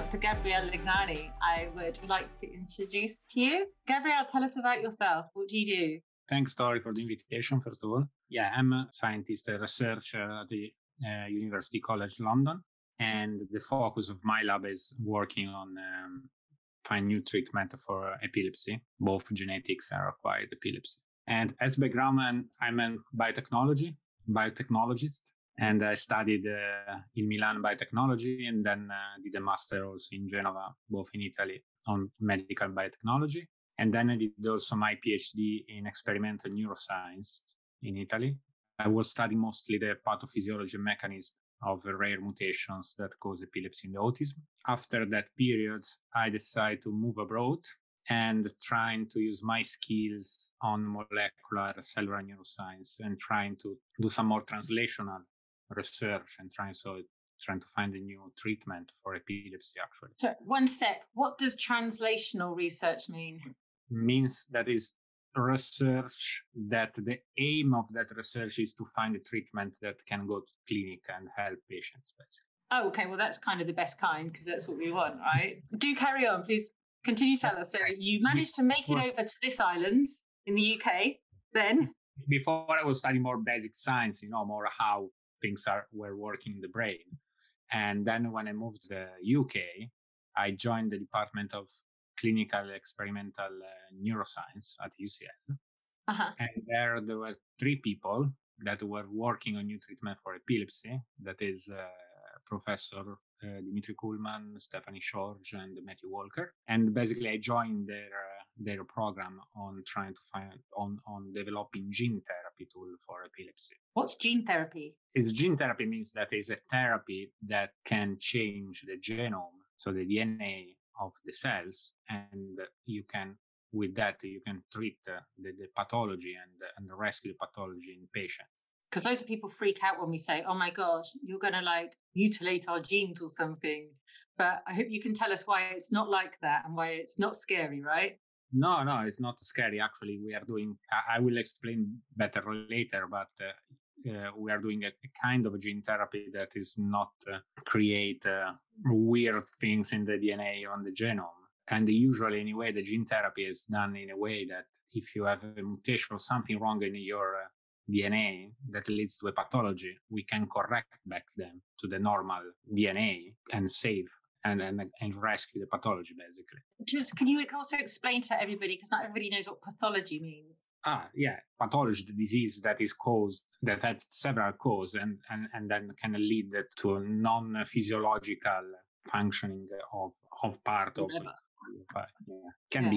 Dr. Gabriele Lignani, I would like to introduce to you. Gabriele, tell us about yourself. What do you do? Thanks, Torie, for the invitation, first of all. Yeah, I'm a scientist, a researcher at the University College London, and the focus of my lab is working on find new treatment for epilepsy, both genetics and acquired epilepsy. And as background, I'm a biotechnologist, and I studied in Milan biotechnology, and then did a master also in Genova, both in Italy, on medical biotechnology. And then I did also my PhD in experimental neuroscience in Italy. I was studying mostly the pathophysiology mechanism of rare mutations that cause epilepsy and autism. After that period, I decided to move abroad and trying to use my skills on molecular cellular neuroscience and trying to do some more translational research and trying to find a new treatment for epilepsy, actually. So one sec, what does translational research mean? Means that is research that the aim of that research is to find a treatment that can go to clinic and help patients, basically. Oh, okay. Well, that's kind of the best kind because that's what we want, right? Do carry on, please. Continue to tell us. So you managed to make it over to this island in the UK then? Before I was studying more basic science, more how things were working in the brain. And then when I moved to the UK, I joined the Department of Clinical Experimental Neuroscience at UCL. Uh-huh. And there were three people that were working on new treatment for epilepsy. That is Professor Dimitri Kuhlman, Stephanie Schorge, and Matthew Walker. And basically, I joined their program on trying to find on developing gene therapy tool for epilepsy. What's gene therapy? Gene therapy means that it's a therapy that can change the genome, so the DNA of the cells, and you can treat the pathology and rescue pathology in patients. Because loads of people freak out when we say, oh my gosh, you're going to mutilate our genes or something. But I hope you can tell us why it's not like that and why it's not scary, right? No, it's not scary. Actually, we are doing, I will explain better later, but we are doing a kind of gene therapy that is not create weird things in the DNA or on the genome. And usually, anyway, the gene therapy is done in a way that if you have a mutation or something wrong in your DNA that leads to a pathology, we can correct back them to the normal DNA and save and rescue the pathology, basically. Can you also explain to everybody, because not everybody knows what pathology means? Pathology, the disease that is caused, that has several causes and then can lead to a non-physiological functioning of part of can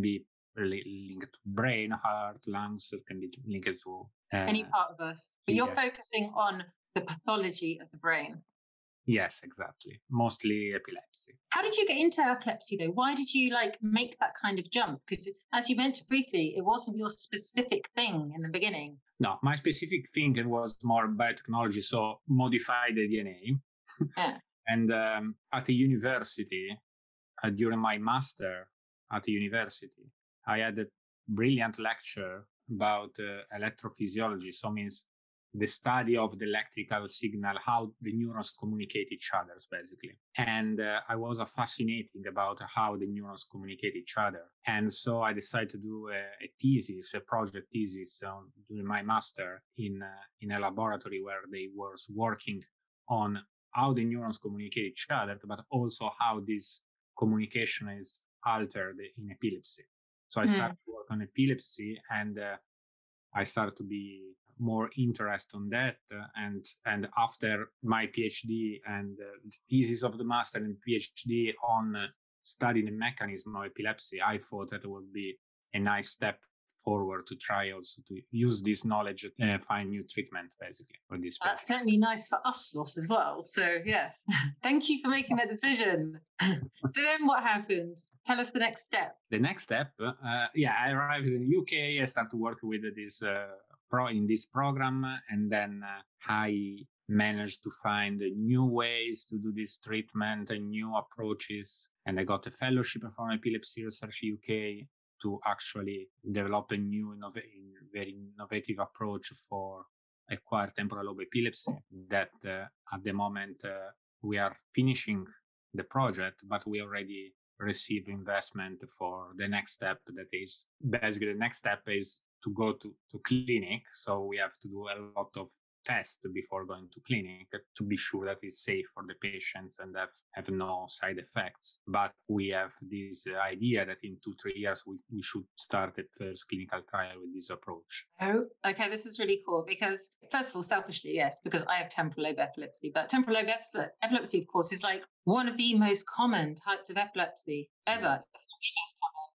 be linked to brain, heart, lungs, can be linked to any part of us. But you're focusing on the pathology of the brain. Yes, exactly. Mostly epilepsy. How did you get into epilepsy, though? Why did you make that kind of jump? Because as you mentioned briefly, it wasn't your specific thing in the beginning. No, my specific thing was more biotechnology, so modify the DNA. Yeah. And at the university, during my master at the university, I had a brilliant lecture about electrophysiology, so means the study of the electrical signal, how the neurons communicate each other, basically. And I was fascinating about how the neurons communicate each other. And so I decided to do a project thesis during my master in a laboratory where they were working on how the neurons communicate each other, but also how this communication is altered in epilepsy. So I started to work on epilepsy, and I started to be more interested on that. And after my PhD and the thesis of the master and PhD on studying the mechanism of epilepsy, I thought that it would be a nice step forward to try also to use this knowledge and find new treatment, basically, for this. That's certainly nice for us lot as well. So yes, thank you for making that decision. So then what happened? Tell us the next step. The next step, I arrived in the UK. I started to work with this in this program, and then I managed to find new ways to do this treatment and new approaches. And I got a fellowship from Epilepsy Research UK to actually develop a new, very innovative approach for acquired temporal lobe epilepsy that at the moment we are finishing the project, but we already receive investment for the next step. That is basically the next step is to go to clinic. So we have to do a lot of tests before going to clinic to be sure that it's safe for the patients and that have no side effects. But we have this idea that in 2-3 years, we should start the first clinical trial with this approach. Oh, okay. This is really cool because, first of all, selfishly, yes, because I have temporal lobe epilepsy, but temporal lobe epilepsy, of course, is like one of the most common types of epilepsy ever. It's not the most common.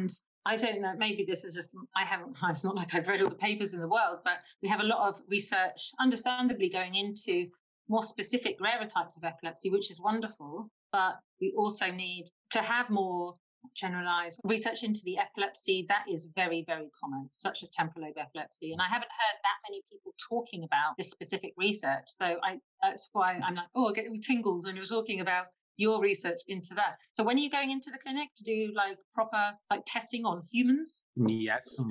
And I don't know, maybe this is just, I haven't, it's not like I've read all the papers in the world, but we have a lot of research, understandably, going into more specific, rarer types of epilepsy, which is wonderful. But we also need to have more generalized research into the epilepsy that is very, very common, such as temporal lobe epilepsy. And I haven't heard that many people talking about this specific research. So that's why I'm like, oh, I get tingles when you're talking about your research into that. So when are you going into the clinic to do like proper like testing on humans? Yes, on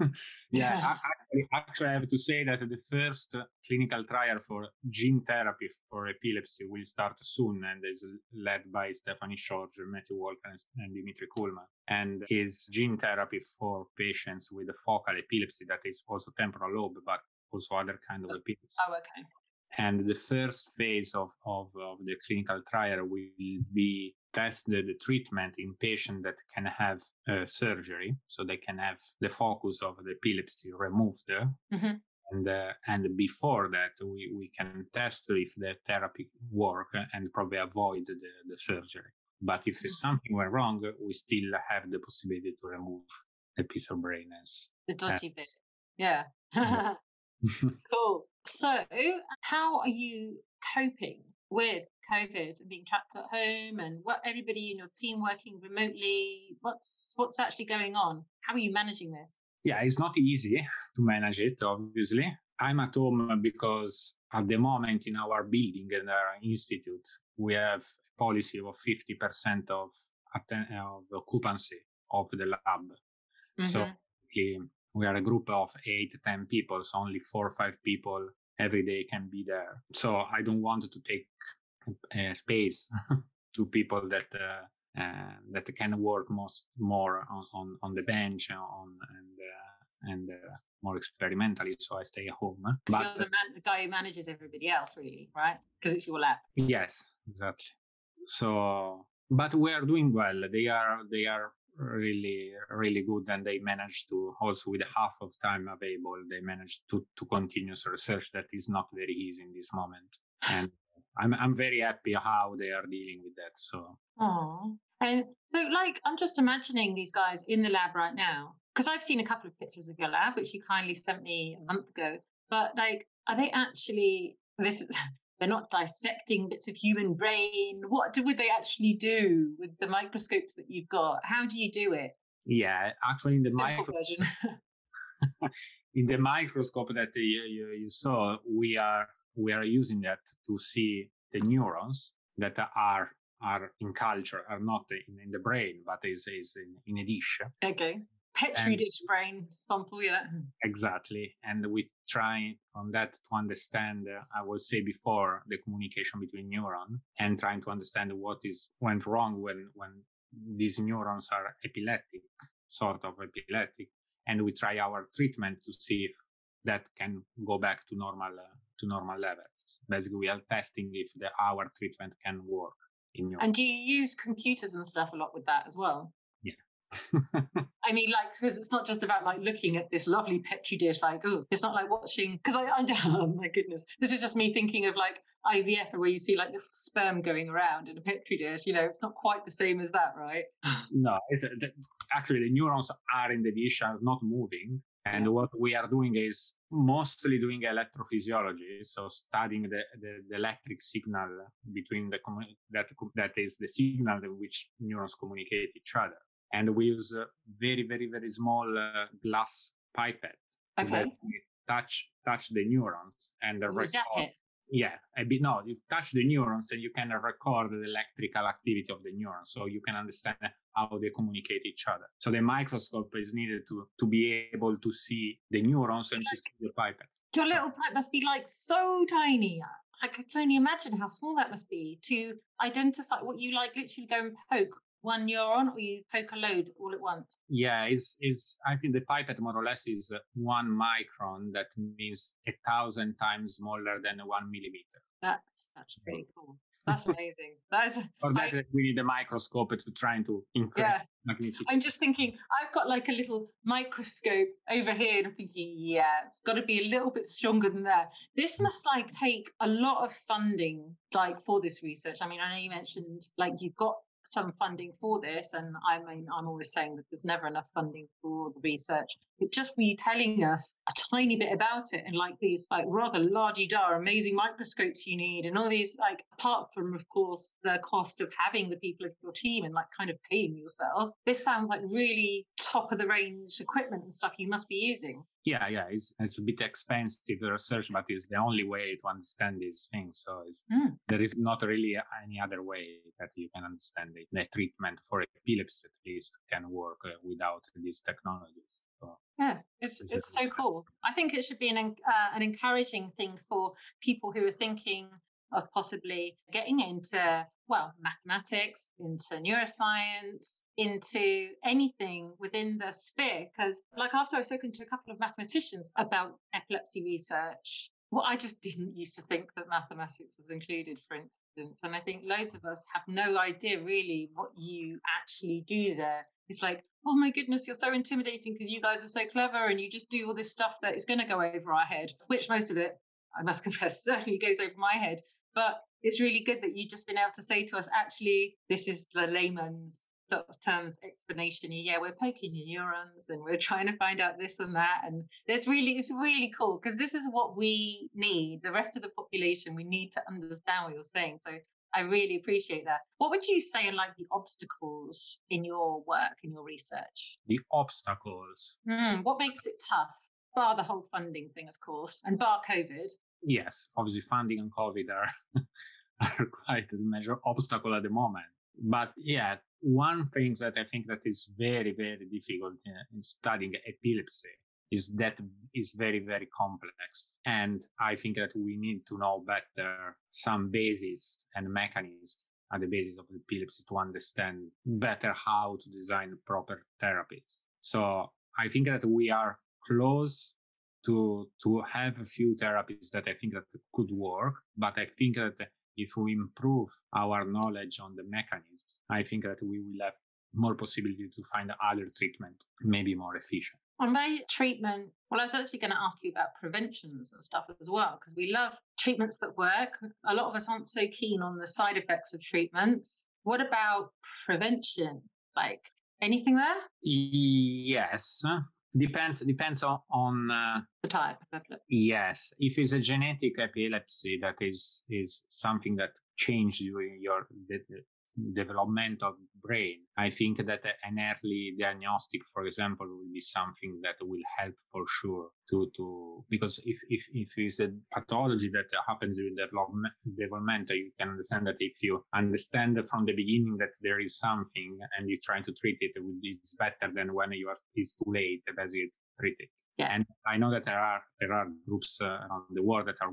patients. Actually, I have to say that the first clinical trial for gene therapy for epilepsy will start soon and is led by Stephanie Schorge, Matthew Walker, and Dimitri Kuhlman, and is gene therapy for patients with focal epilepsy, that is also temporal lobe, but also other kind of epilepsy. Oh, okay. And the first phase of the clinical trial will be tested the treatment in patients that can have surgery. So they can have the focus of the epilepsy removed. Mm-hmm. And before that, we can test if the therapy work and probably avoid the surgery. But if mm-hmm. something went wrong, we still have the possibility to remove the piece of brain. As the dodgy bit. Yeah. Cool. So how are you coping with COVID and being trapped at home and what everybody in your team working remotely? What's actually going on? How are you managing this? Yeah, it's not easy to manage it, obviously. I'm at home because at the moment in our building and our institute, we have a policy of 50% of occupancy of the lab. Mm-hmm. So we are a group of 8-10 people, so only 4 or 5 people every day can be there. So I don't want to take space to people that can work more on the bench and more experimentally. So I stay at home. But you're the guy who manages everybody else, really, right? Because it's your lab. Yes, exactly. So, but we are doing well. They are really, really good. And they managed to also with half of time available, they managed to continue research that is not very easy in this moment. And I'm very happy how they are dealing with that. So, and so like, I'm just imagining these guys in the lab right now, because I've seen a couple of pictures of your lab, which you kindly sent me a month ago, but like, are they actually, they're not dissecting bits of human brain. What would they actually do with the microscopes that you've got? How do you do it? Yeah, actually in the microscope that you saw, we are using that to see the neurons that are in culture, are not in the brain, but is in a dish. Okay. Petri dish brain sample, yeah. Exactly. And we try on that to understand, I will say before, the communication between neurons and trying to understand what went wrong when these neurons are epileptic, sort of epileptic. And we try our treatment to see if that can go back to normal levels. Basically, we are testing if our treatment can work in neurons. And do you use computers and stuff a lot with that as well? I mean, like, because it's not just about like looking at this lovely petri dish, like, oh, it's not like watching, because oh my goodness, this is just me thinking of like IVF, where you see like little sperm going around in a petri dish, you know, it's not quite the same as that, right? No, it's actually the neurons are in the dish, are not moving. And what we are doing is mostly doing electrophysiology, so studying the electric signal between that is the signal in which neurons communicate each other. And we use a very, very, very small glass pipette that we touch the neurons and record. Exactly. Yeah, a bit. No, you touch the neurons and you can record the electrical activity of the neurons, so you can understand how they communicate each other. So the microscope is needed to be able to see the neurons and to see the pipette. Your little pipette must be like so tiny. I could only imagine how small that must be to identify what you like, literally go and poke one neuron, or you poke a load all at once. Yeah, I think the pipette more or less is 1 micron. That means 1,000 times smaller than 1 millimeter. That's pretty cool. That's amazing. We need a microscope to try to increase magnification. I'm just thinking, I've got like a little microscope over here, and I'm thinking, yeah, it's got to be a little bit stronger than that. This must like take a lot of funding, like for this research. I mean, I know you mentioned like you've got some funding for this, and I mean, I'm always saying that there's never enough funding for the research, but just for you telling us a tiny bit about it, and like these like rather la-di-da amazing microscopes you need and all these, like, apart from of course the cost of having the people of your team and like kind of paying yourself, this sounds like really top of the range equipment and stuff you must be using. Yeah, it's a bit expensive research, but it's the only way to understand these things. So there is not really any other way that you can understand it. The treatment for epilepsy, at least, can work without these technologies. So. Yeah, it's so cool. I think it should be an encouraging thing for people who are thinking of possibly getting into, well, mathematics, into neuroscience, into anything within the sphere. Because like after I've spoken to a couple of mathematicians about epilepsy research, well, I just didn't used to think that mathematics was included, for instance. And I think loads of us have no idea really what you actually do there. It's like, oh my goodness, you're so intimidating because you guys are so clever and you just do all this stuff that is going to go over our head, which most of it, I must confess, certainly goes over my head. But it's really good that you've just been able to say to us, actually, this is the layman's sort of terms explanation. Yeah, we're poking your neurons and we're trying to find out this and that. And it's really cool, because this is what we need. The rest of the population, we need to understand what you're saying. So I really appreciate that. What would you say are like the obstacles in your work, in your research? The obstacles. What makes it tough? Bar the whole funding thing, of course, and bar COVID. Yes, obviously funding and COVID are quite a major obstacle at the moment. But yeah, one thing that I think that is very, very difficult in studying epilepsy is that it's very, very complex. And I think that we need to know better some bases and mechanisms at the basis of epilepsy to understand better how to design proper therapies. So I think that we are close to have a few therapies that I think that could work, but I think that if we improve our knowledge on the mechanisms, I think that we will have more possibility to find other treatment, maybe more efficient. On my treatment, well, I was actually going to ask you about preventions and stuff as well, because we love treatments that work. A lot of us aren't so keen on the side effects of treatments. What about prevention? Like, anything there? Yes. Depends on the type of epilepsy. Yes, if it's a genetic epilepsy, that is something that changes during your development of brain. I think that an early diagnostic, for example, will be something that will help for sure to because if it's a pathology that happens during development, you can understand that if you understand from the beginning that there is something and you try to treat it, it's better than when it's too late, basically, to treat it. Yeah. And I know that there are groups around the world that are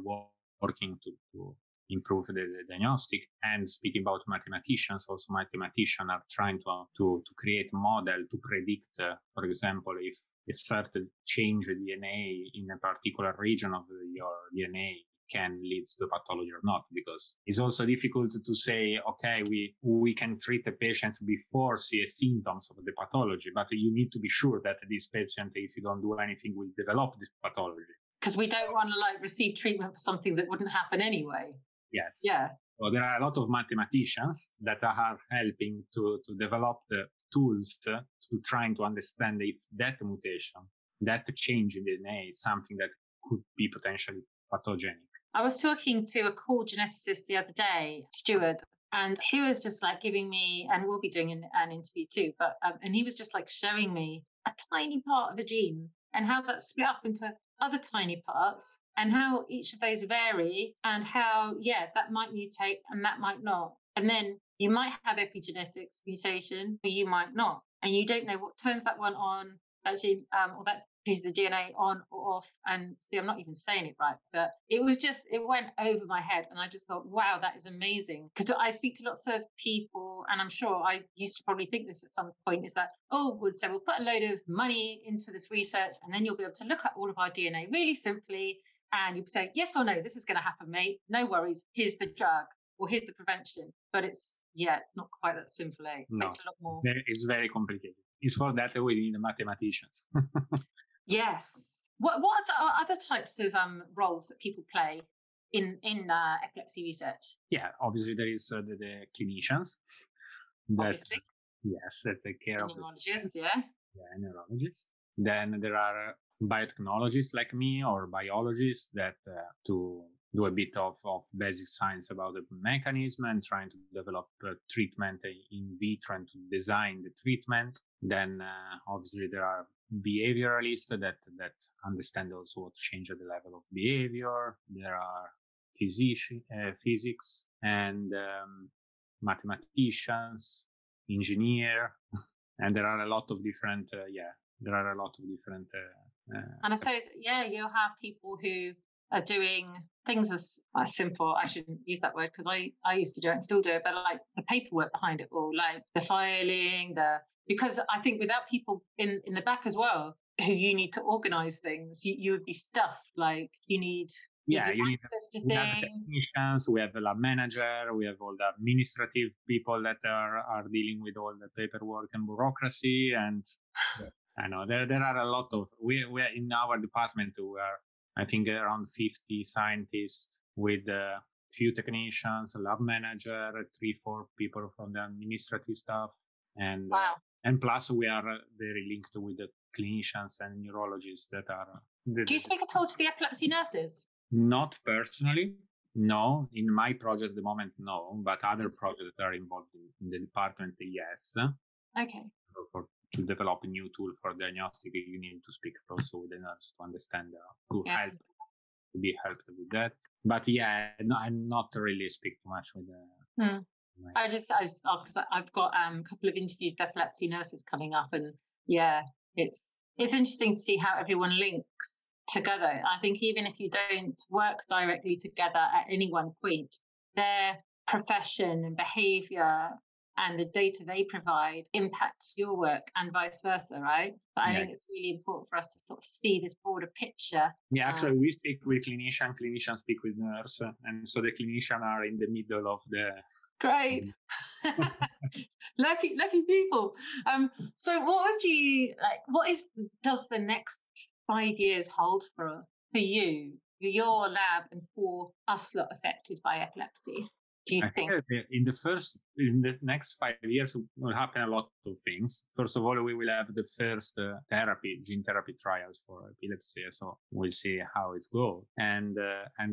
working to improve the diagnostic, and speaking about mathematicians, also mathematicians are trying to create model to predict, for example, if a certain change in DNA in a particular region of your DNA can lead to pathology or not, because it's also difficult to say, okay, we can treat the patients before see symptoms of the pathology, but you need to be sure that this patient, if you don't do anything, will develop this pathology. Because we don't want to like receive treatment for something that wouldn't happen anyway. Yes. Yeah. So there are a lot of mathematicians that are helping to develop the tools to trying to understand if that mutation, that change in DNA is something that could be potentially pathogenic. I was talking to a cool geneticist the other day, Stuart, and he was just like giving me, and we'll be doing an interview too, but and he was just like showing me a tiny part of a gene and how that's split up into other tiny parts, and how each of those vary, and how, yeah, that might mutate and that might not. And then you might have epigenetics mutation, but you might not. And you don't know what turns that one on actually, or that piece of the DNA on or off. And see, I'm not even saying it right, but it was just, it went over my head. And I just thought, wow, that is amazing. Because I speak to lots of people, and I'm sure I used to probably think this at some point, is that, oh, so we'll put a load of money into this research, and then you'll be able to look at all of our DNA really simply. And you'll say, yes or no, this is going to happen, mate. No worries. Here's the drug, or here's the prevention. But it's not quite that simple, eh? No, it's a lot more. It's very complicated. It's for that we need mathematicians. Yes. What are other types of roles that people play in epilepsy research? Yeah, obviously there is the clinicians. Obviously. Yes, that take care of. Neurologists, yeah. Yeah, neurologists. Then there are biotechnologists like me, or biologists that to do a bit of basic science about the mechanism and trying to develop treatment in vitro and to design the treatment. Then obviously there are behavioralists that understand also what change at the level of behavior. There are physics and mathematicians, engineer, and there are a lot of different. And I suppose, yeah, you'll have people who are doing things as simple. I shouldn't use that word because I used to do it and still do it, but like the paperwork behind it all, like the filing, because I think without people in the back as well, who you need to organise things, you would be stuffed. Like you need need access to things. We have technicians, we have a lab manager, we have all the administrative people that are dealing with all the paperwork and bureaucracy, and I know there are a lot of we are in our department. We are, I think, around 50 scientists with a few technicians, a lab manager, 3-4 people from the administrative staff, and wow. And plus we are very linked with the clinicians and neurologists that are. Do you speak at all to the epilepsy nurses? Not personally, no. In my project at the moment, no. But other projects that are involved in the department, yes. Okay. To develop a new tool for diagnostic, you need to speak also with the nurse to understand help, to be helped with that. But yeah, no, I'm not really speak too much with the. I just ask because I've got a couple of interviews with epilepsy nurses coming up, and yeah, it's interesting to see how everyone links together. I think even if you don't work directly together at any one point, their profession and behaviour and the data they provide impacts your work and vice versa, right? But I think it's really important for us to sort of see this broader picture. Yeah, actually, we speak with clinicians speak with nurse, and so the clinicians are in the middle of the... Great. lucky people. So does the next 5 years hold for you, for your lab, and for us lot affected by epilepsy? Do you think? In the next 5 years, will happen a lot of things. First of all, we will have the first gene therapy trials for epilepsy, so we'll see how it goes. And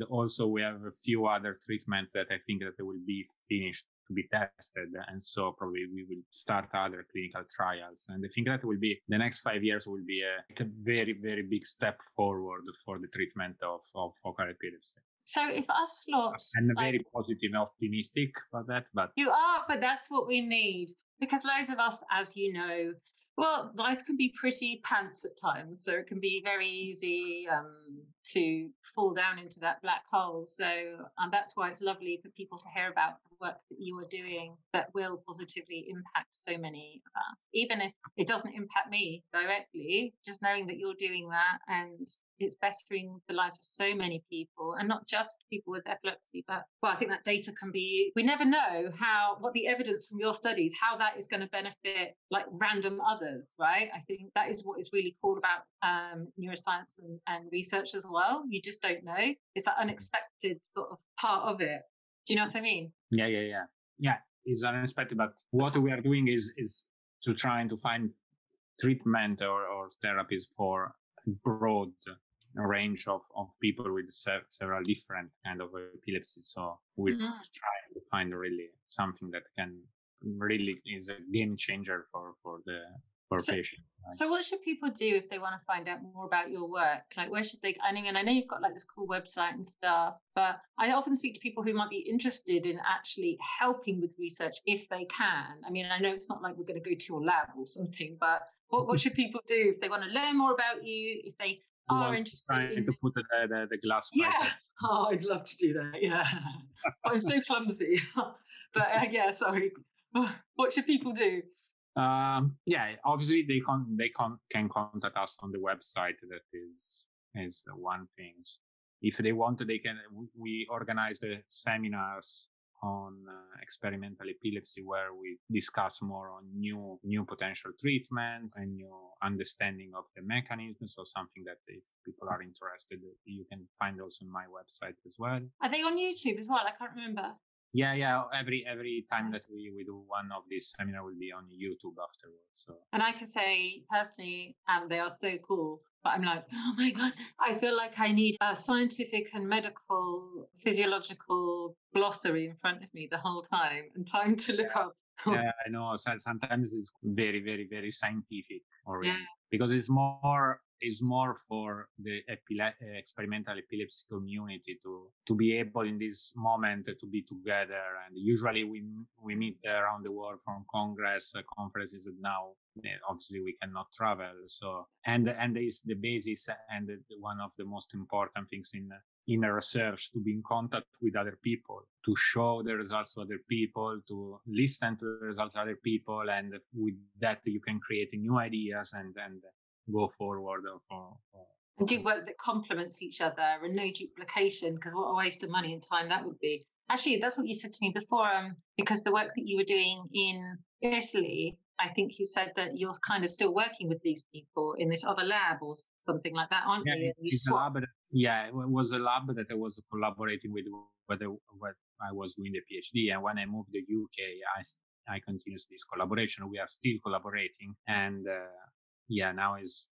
also we have a few other treatments that I think that they will be finished to be tested, and so probably we will start other clinical trials. And I think that will be the next 5 years will be a very, very big step forward for the treatment of focal epilepsy. So if us lot... I'm very positive and optimistic about that, but... You are, but that's what we need. Because loads of us, as you know, well, life can be pretty pants at times. So it can be very easy to fall down into that black hole. So that's why it's lovely for people to hear about the work that you are doing that will positively impact so many of us. Even if it doesn't impact me directly, just knowing that you're doing that and it's bettering the lives of so many people, and not just people with epilepsy, but well, I think that data can be, we never know what the evidence from your studies, how that is going to benefit like random others, right? I think that is what is really cool about neuroscience and research as well. You just don't know. It's that unexpected sort of part of it. Do you know what I mean? Yeah. It's unexpected, but what we are doing is to trying to find treatment or therapies for broad range of people with several different kind of epilepsies. So we're trying to find really something that can really is a game changer for the for a patient. Right? So what should people do if they want to find out more about your work? Like, where should they, and I know you've got like this cool website and stuff, but I often speak to people who might be interested in actually helping with research if they can. I mean, I know it's not like we're going to go to your lab or something, but what should people do if they want to learn more about you, if they are interested in to put the glass back. Oh, I'd love to do that, yeah. I'm so clumsy. But yeah, sorry. What should people do? Obviously they can contact us on the website. That is the one thing. If they want to, they can. We organize the seminars on experimental epilepsy, where we discuss more on new potential treatments and new understanding of the mechanisms, or something that if people are interested, you can find also on my website as well. Are they on YouTube as well? I can't remember. Yeah. Every time that we do one of these seminar will be on YouTube afterwards. So. And I can say personally, they are so cool. But I'm like, oh my God, I feel like I need a scientific and medical physiological glossary in front of me the whole time, and time to look up. Yeah, I know. Sometimes it's very, very, very scientific already, because it's more for the experimental epilepsy community to be able in this moment to be together. And usually we meet around the world from conferences that now obviously we cannot travel. So and it's the basis and one of the most important things in research, to be in contact with other people, to show the results to other people, to listen to the results of other people, and with that you can create new ideas and go forward for and do work that complements each other and no duplication, because what a waste of money and time that would be. Actually, that's what you said to me before, because the work that you were doing in Italy, I think you said that you're kind of still working with these people in this other lab or something like that, aren't you? It was a lab that I was collaborating with where I was doing the PhD. And when I moved to the UK, I continued this collaboration. We are still collaborating. And now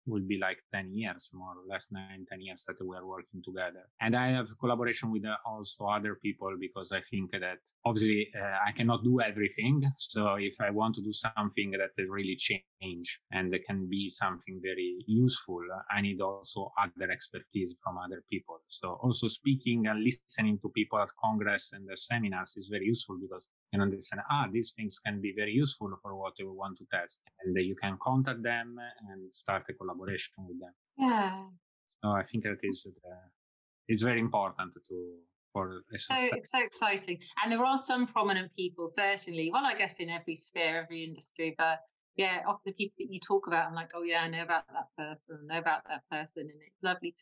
would be like 10 years, more or less 10 years that we are working together. And I have collaboration with also other people, because I think that obviously I cannot do everything. So if I want to do something that really change and can be something very useful, I need also other expertise from other people. So also speaking and listening to people at Congress and the seminars is very useful, because you can understand, these things can be very useful for what we want to test. And you can contact them and start a collaboration with them. Yeah. So I think that is it's very important for a society. It's so exciting, and there are some prominent people certainly. Well, I guess in every sphere, every industry, but yeah, often the people that you talk about, I'm like, oh yeah, I know about that person, and it's lovely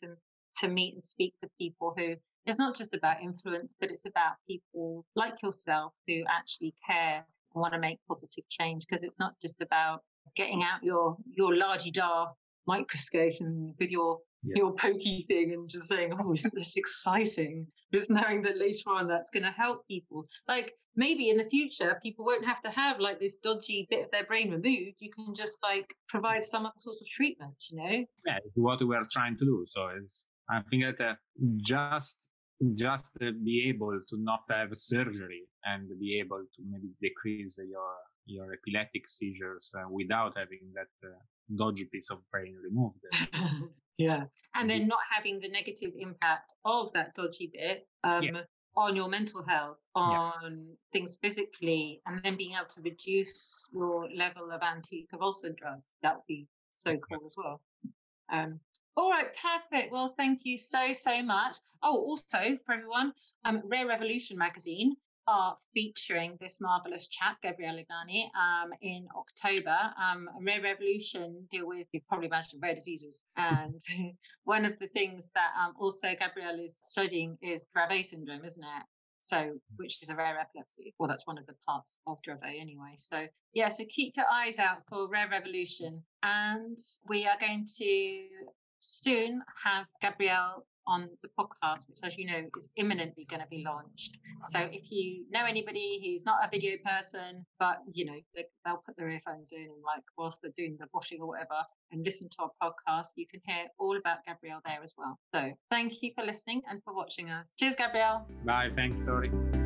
to meet and speak with people who. It's not just about influence, but it's about people like yourself who actually care and want to make positive change, because it's not just about getting out your la-di-da microscope and with your pokey thing and just saying, oh, isn't this exciting? Just knowing that later on that's going to help people. Like maybe in the future, people won't have to have like this dodgy bit of their brain removed. You can just like provide some other sort of treatment, you know? Yeah, it's what we are trying to do. So I think that just be able to not have surgery and be able to maybe decrease your epileptic seizures without having that dodgy piece of brain removed. Yeah. And then not having the negative impact of that dodgy bit on your mental health, on things physically, and then being able to reduce your level of anticonvulsant drugs. That would be so cool as well. All right, perfect. Well, thank you so, so much. Oh, also for everyone, Rare Revolution magazine are featuring this marvellous chap, Gabriele Lignani, in October. Rare Revolution deal with, you probably imagine, rare diseases. And one of the things that also Gabriele is studying is Dravet syndrome, isn't it? So, which is a rare epilepsy. Well, that's one of the parts of Dravet anyway. So, yeah, so keep your eyes out for Rare Revolution. And we are going to soon have Gabriele on the podcast, which, as you know, is imminently going to be launched. So if you know anybody who's not a video person, but, you know, they'll put their earphones in and like whilst they're doing the washing or whatever and listen to our podcast, you can hear all about Gabriele there as well. So thank you for listening and for watching us. Cheers, Gabriele. Bye. Thanks, Torie.